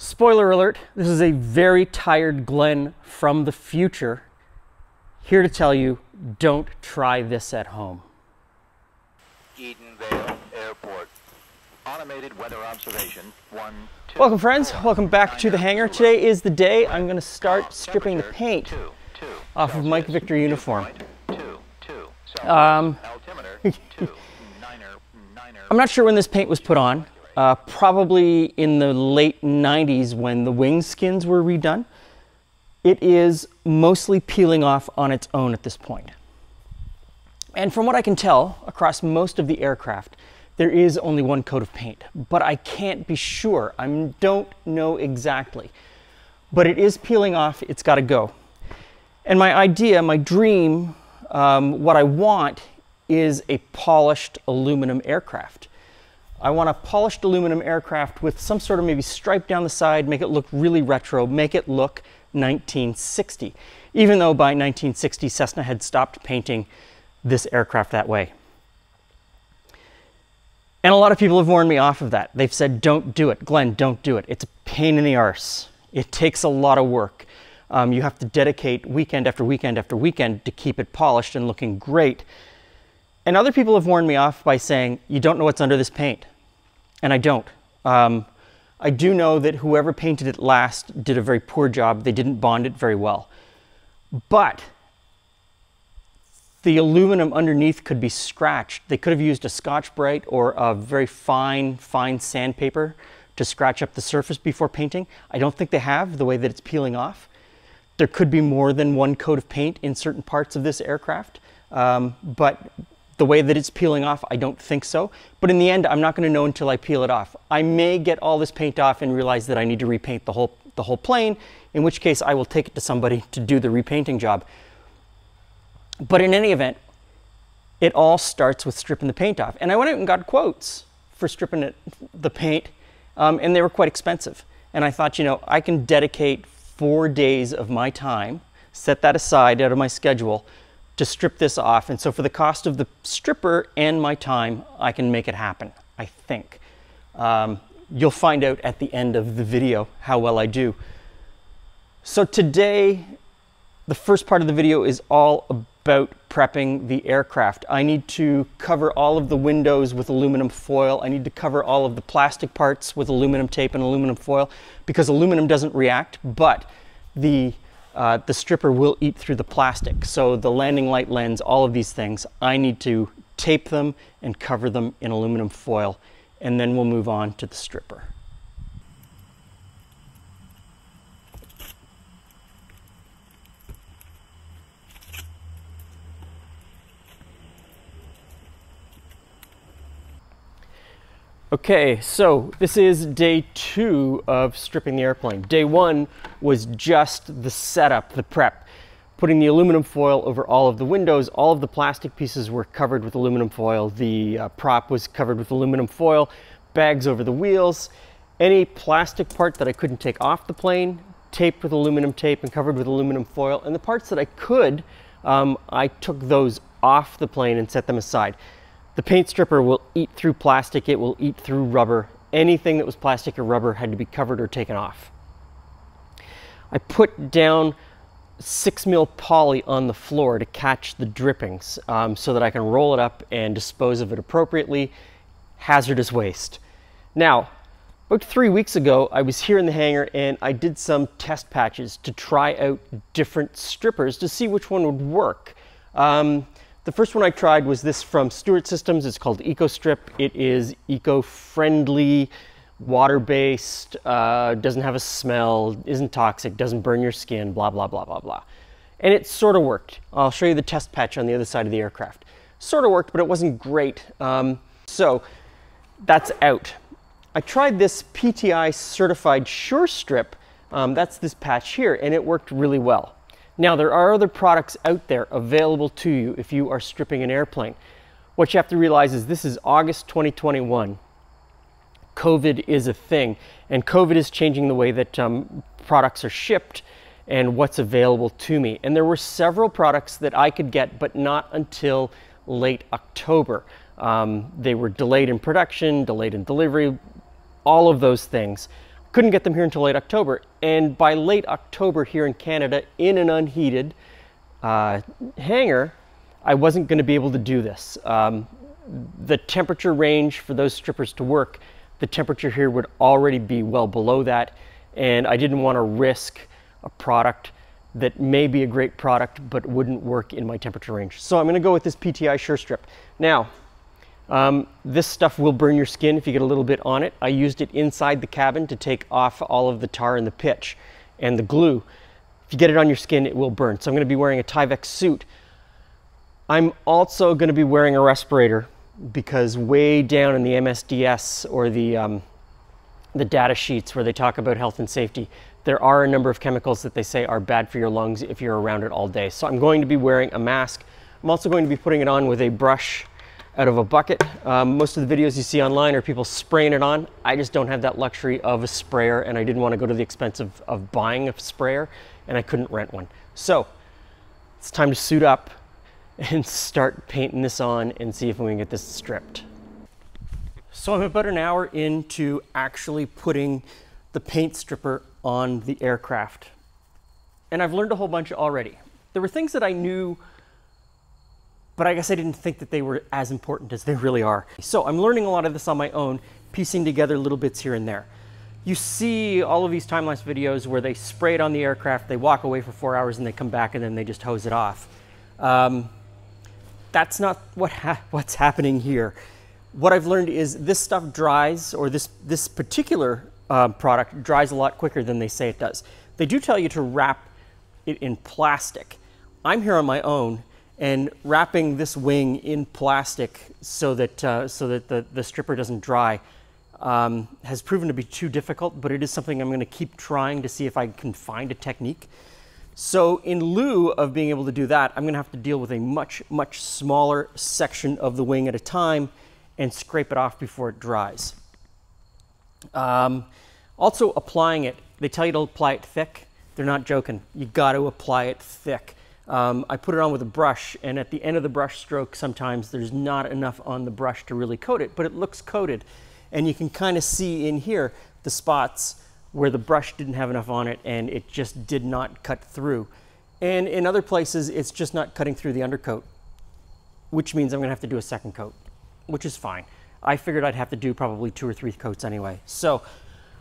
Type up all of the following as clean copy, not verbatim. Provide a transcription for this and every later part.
Spoiler alert, this is a very tired Glenn from the future, here to tell you, don't try this at home. Edenvale Airport. Automated weather observation, 1, 2. Welcome friends, welcome back to the hangar. Today is the day I'm going to start stripping the paint off of Mike Victor uniform. I'm not sure when this paint was put on. Probably in the late 90s when the wing skins were redone. It is mostly peeling off on its own at this point. And from what I can tell, across most of the aircraft, there is only one coat of paint, but I can't be sure. I don't know exactly, but it is peeling off. It's got to go. And my idea, my dream, what I want is a polished aluminum aircraft. I want a polished aluminum aircraft with some sort of maybe stripe down the side, make it look really retro, make it look 1960. Even though by 1960, Cessna had stopped painting this aircraft that way. And a lot of people have warned me off of that. They've said, don't do it. Glenn, don't do it. It's a pain in the arse. It takes a lot of work. You have to dedicate weekend after weekend after weekend to keep it polished and looking great. And other people have warned me off by saying, you don't know what's under this paint. And I don't. I do know that whoever painted it last did a very poor job. They didn't bond it very well. But the aluminum underneath could be scratched. They could have used a Scotch-Brite or a very fine sandpaper to scratch up the surface before painting. I don't think they have, the way that it's peeling off. There could be more than one coat of paint in certain parts of this aircraft, but the way that it's peeling off, I don't think so. But in the end, I'm not going to know until I peel it off. I may get all this paint off and realize that I need to repaint the whole plane, in which case I will take it to somebody to do the repainting job. But in any event, it all starts with stripping the paint off. And I went out and got quotes for stripping the paint, and they were quite expensive. And I thought, you know, I can dedicate 4 days of my time, set that aside out of my schedule, to strip this off. And so for the cost of the stripper and my time, I can make it happen, I think. You'll find out at the end of the video how well I do. So today, the first part of the video is all about prepping the aircraft. I need to cover all of the windows with aluminum foil. I need to cover all of the plastic parts with aluminum tape and aluminum foil, because aluminum doesn't react, but the stripper will eat through the plastic. So the landing light lens, all of these things, I need to tape them and cover them in aluminum foil, and then we'll move on to the stripper. Okay, so this is day 2 of stripping the airplane. Day 1 was just the setup, the prep. Putting the aluminum foil over all of the windows, all of the plastic pieces were covered with aluminum foil, the prop was covered with aluminum foil, bags over the wheels, any plastic part that I couldn't take off the plane, taped with aluminum tape and covered with aluminum foil, and the parts that I could, I took those off the plane and set them aside. The paint stripper will eat through plastic, it will eat through rubber. Anything that was plastic or rubber had to be covered or taken off. I put down 6mm poly on the floor to catch the drippings, so that I can roll it up and dispose of it appropriately. Hazardous waste. Now, about 3 weeks ago, I was here in the hangar and I did some test patches to try out different strippers to see which one would work. The first one I tried was this from Stewart Systems. It's called EcoStrip. It is eco-friendly, water-based, doesn't have a smell, isn't toxic, doesn't burn your skin, blah, blah, blah, blah, blah. And it sort of worked. I'll show you the test patch on the other side of the aircraft. Sort of worked, but it wasn't great. So that's out. I tried this PTI Certified Sure Strip. That's this patch here, and it worked really well. Now, there are other products out there available to you if you are stripping an airplane. What you have to realize is this is August 2021. COVID is a thing, and COVID is changing the way that products are shipped and what's available to me. And there were several products that I could get, but not until late October. They were delayed in production, delayed in delivery, all of those things. couldn't get them here until late October. And by late October here in Canada, in an unheated hangar, I wasn't going to be able to do this. The temperature range for those strippers to work, the temperature here would already be well below that, and I didn't want to risk a product that may be a great product but wouldn't work in my temperature range. So I'm going to go with this PTI Sure Strip. Now, this stuff will burn your skin if you get a little bit on it. I used it inside the cabin to take off all of the tar and the pitch and the glue. If you get it on your skin, it will burn. So I'm going to be wearing a Tyvek suit. I'm also going to be wearing a respirator, because way down in the MSDS or the data sheets where they talk about health and safety, there are a number of chemicals that they say are bad for your lungs if you're around it all day. So I'm going to be wearing a mask. I'm also going to be putting it on with a brush out of a bucket. Most of the videos you see online are people spraying it on. I just don't have that luxury of a sprayer, and I didn't want to go to the expense of buying a sprayer, and I couldn't rent one. So it's time to suit up and start painting this on and see if we can get this stripped. So I'm about an hour into actually putting the paint stripper on the aircraft, and I've learned a whole bunch already. There were things that I knew, but I guess I didn't think that they were as important as they really are. So I'm learning a lot of this on my own, piecing together little bits here and there. You see all of these time-lapse videos where they spray it on the aircraft, they walk away for 4 hours, and they come back and then they just hose it off. That's not what's happening here. What I've learned is this stuff dries, or this particular product dries a lot quicker than they say it does. They do tell you to wrap it in plastic. I'm here on my own, and wrapping this wing in plastic so that the stripper doesn't dry has proven to be too difficult, but it is something I'm going to keep trying to see if I can find a technique. So in lieu of being able to do that, I'm going to have to deal with a much, much smaller section of the wing at a time and scrape it off before it dries. Also applying it, they tell you to apply it thick. They're not joking. You got to apply it thick. I put it on with a brush, and at the end of the brush stroke, sometimes there's not enough on the brush to really coat it, but it looks coated. And you can kind of see in here the spots where the brush didn't have enough on it and it just did not cut through. And in other places, it's just not cutting through the undercoat, which means I'm gonna have to do a second coat, which is fine. I figured I'd have to do probably 2 or 3 coats anyway. So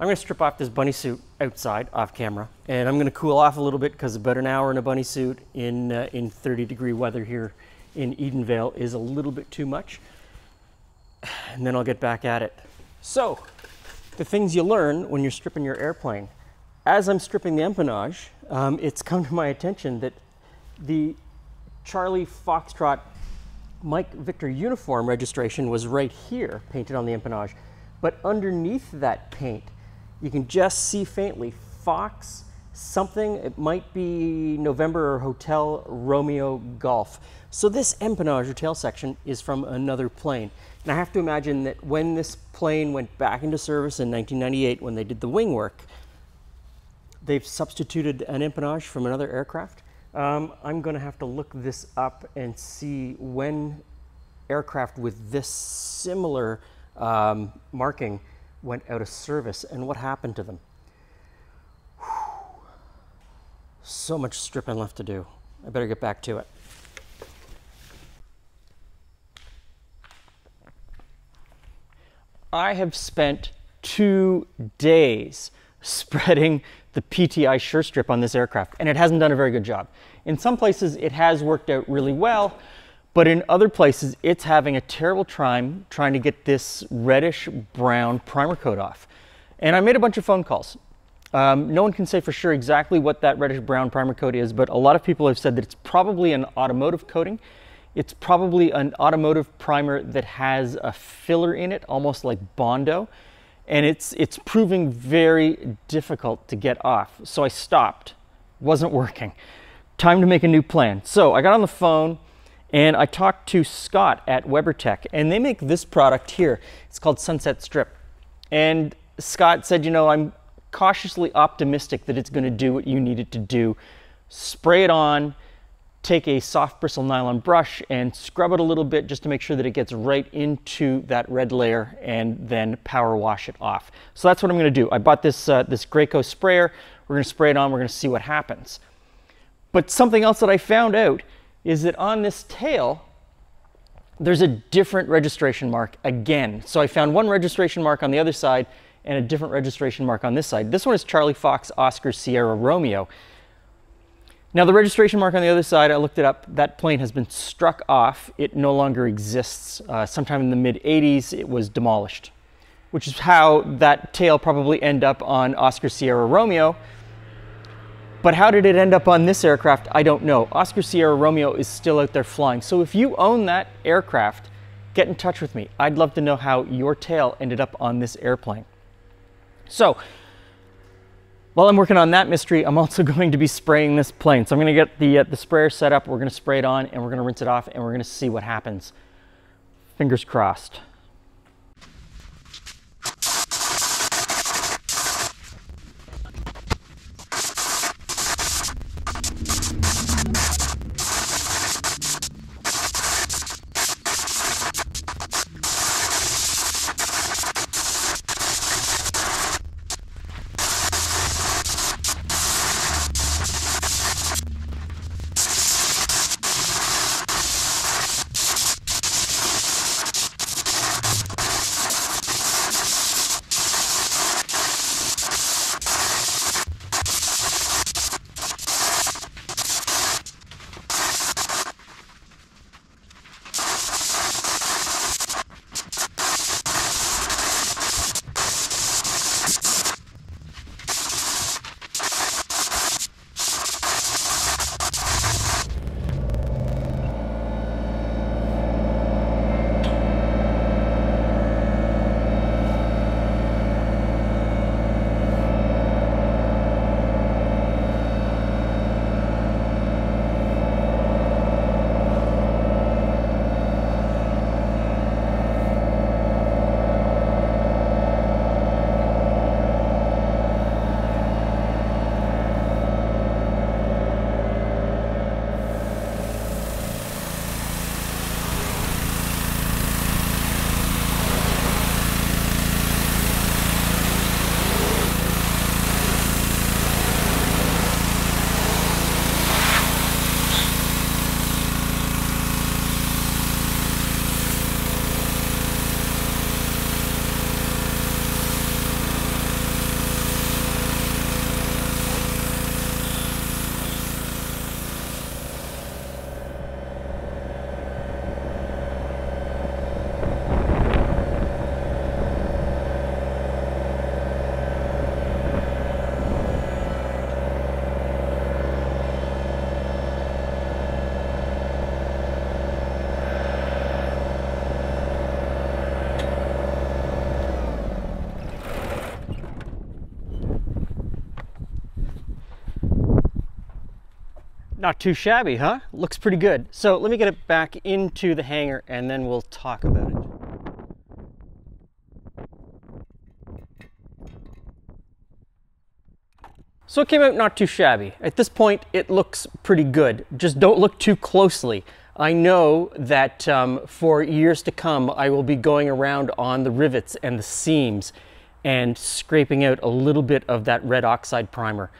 I'm gonna strip off this bunny suit outside, off camera, and I'm gonna cool off a little bit, because about an hour in a bunny suit in 30-degree weather here in Edenvale is a little bit too much. And then I'll get back at it. So, the things you learn when you're stripping your airplane. As I'm stripping the empennage, it's come to my attention that the Charlie Foxtrot Mike Victor uniform registration was right here, painted on the empennage. But underneath that paint, you can just see faintly Fox something. It might be November or Hotel Romeo Golf. So this empennage or tail section is from another plane. And I have to imagine that when this plane went back into service in 1998, when they did the wing work, they've substituted an empennage from another aircraft. I'm going to have to look this up and see when aircraft with this similar marking went out of service and what happened to them. Whew. So much stripping left to do. I better get back to it. I have spent 2 days spreading the PTI Sure Strip on this aircraft, and it hasn't done a very good job. In some places it has worked out really well, but in other places it's having a terrible time trying to get this reddish brown primer coat off. And I made a bunch of phone calls. No one can say for sure exactly what that reddish brown primer coat is, but a lot of people have said that it's probably an automotive coating. It's probably an automotive primer that has a filler in it, almost like Bondo, and it's proving very difficult to get off. So I stopped, wasn't working. Time to make a new plan. So I got on the phone and I talked to Scott at Weber Tech, and they make this product here. It's called Sunset Strip. And Scott said, you know, I'm cautiously optimistic that it's gonna do what you need it to do. Spray it on, take a soft bristle nylon brush and scrub it a little bit just to make sure that it gets right into that red layer, and then power wash it off. So that's what I'm going to do. I bought this, this Graco sprayer. We're going to spray it on. We're going to see what happens. But something else that I found out is that on this tail, there's a different registration mark again. So I found one registration mark on the other side and a different registration mark on this side. This one is Charlie Fox Oscar Sierra Romeo. Now the registration mark on the other side, I looked it up, that plane has been struck off. It no longer exists. Sometime in the mid-80s, it was demolished, which is how that tail probably ended up on Oscar Sierra Romeo. But how did it end up on this aircraft? I don't know. Oscar Sierra Romeo is still out there flying. So if you own that aircraft, get in touch with me. I'd love to know how your tail ended up on this airplane. So while I'm working on that mystery, I'm also going to be spraying this plane. So I'm going to get the sprayer set up. We're going to spray it on and we're going to rinse it off and we're going to see what happens. Fingers crossed. Not too shabby, huh? Looks pretty good. So let me get it back into the hangar and then we'll talk about it. So it came out not too shabby. At this point, it looks pretty good. Just don't look too closely. I know that for years to come, I will be going around on the rivets and the seams and scraping out a little bit of that red oxide primer.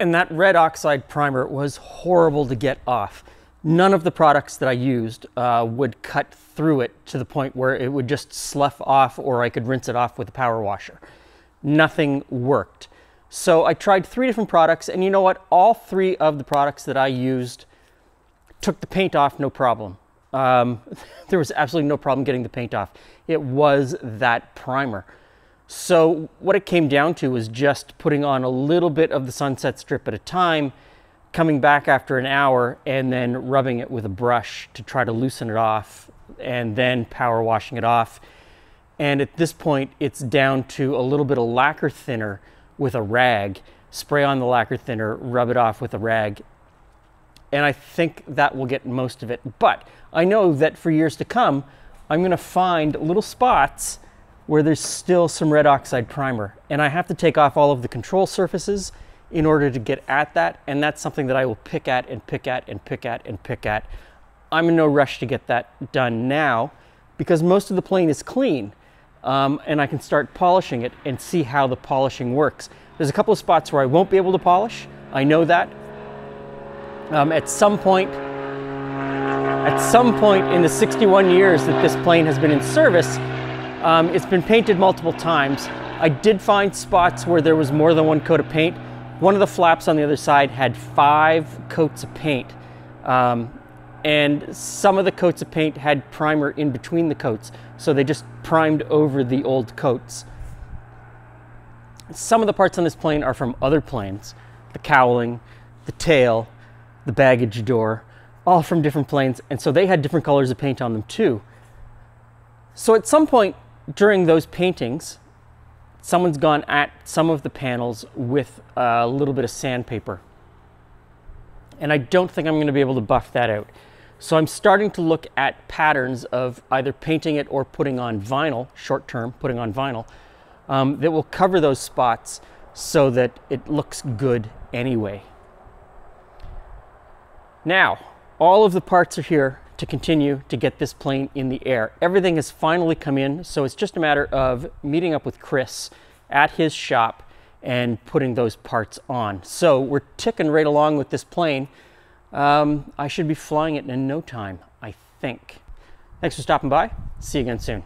And that red oxide primer was horrible to get off. None of the products that I used would cut through it to the point where it would just slough off or I could rinse it off with a power washer. Nothing worked. So I tried 3 different products, and you know what? All 3 of the products that I used took the paint off, no problem. There was absolutely no problem getting the paint off. It was that primer. So what it came down to was just putting on a little bit of the Sunset Strip at a time, coming back after an hour, and then rubbing it with a brush to try to loosen it off, and then power washing it off. And at this point, it's down to a little bit of lacquer thinner with a rag. Spray on the lacquer thinner, rub it off with a rag. And I think that will get most of it. But I know that for years to come, I'm going to find little spots where there's still some red oxide primer, and I have to take off all of the control surfaces in order to get at that. And that's something that I will pick at and pick at and pick at and pick at. I'm in no rush to get that done now because most of the plane is clean, and I can start polishing it and see how the polishing works. There's a couple of spots where I won't be able to polish. I know that. At some point in the 61 years that this plane has been in service, it's been painted multiple times. I did find spots where there was more than one coat of paint. One of the flaps on the other side had 5 coats of paint. And some of the coats of paint had primer in between the coats, so they just primed over the old coats. Some of the parts on this plane are from other planes. The cowling, the tail, the baggage door, all from different planes, and so they had different colors of paint on them too. So at some point during those paintings, someone's gone at some of the panels with a little bit of sandpaper. And I don't think I'm going to be able to buff that out. So I'm starting to look at patterns of either painting it or putting on vinyl, short term, putting on vinyl, that will cover those spots so that it looks good anyway. Now, all of the parts are here to continue to get this plane in the air. Everything has finally come in, so it's just a matter of meeting up with Chris at his shop and putting those parts on. So we're ticking right along with this plane. I should be flying it in no time, I think. Thanks for stopping by. See you again soon.